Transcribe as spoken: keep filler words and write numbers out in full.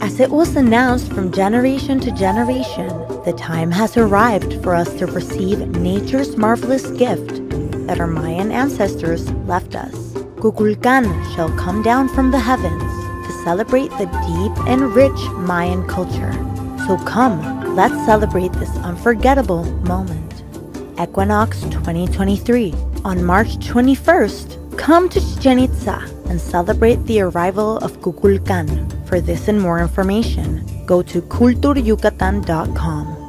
As it was announced from generation to generation, the time has arrived for us to receive nature's marvelous gift that our Mayan ancestors left us. Kukulcán shall come down from the heavens to celebrate the deep and rich Mayan culture. So come, let's celebrate this unforgettable moment. Equinox twenty twenty-three. On March twenty-first, come to Chichén Itzá and celebrate the arrival of Kukulcán. For this and more information, go to Kultur Yucatan dot com.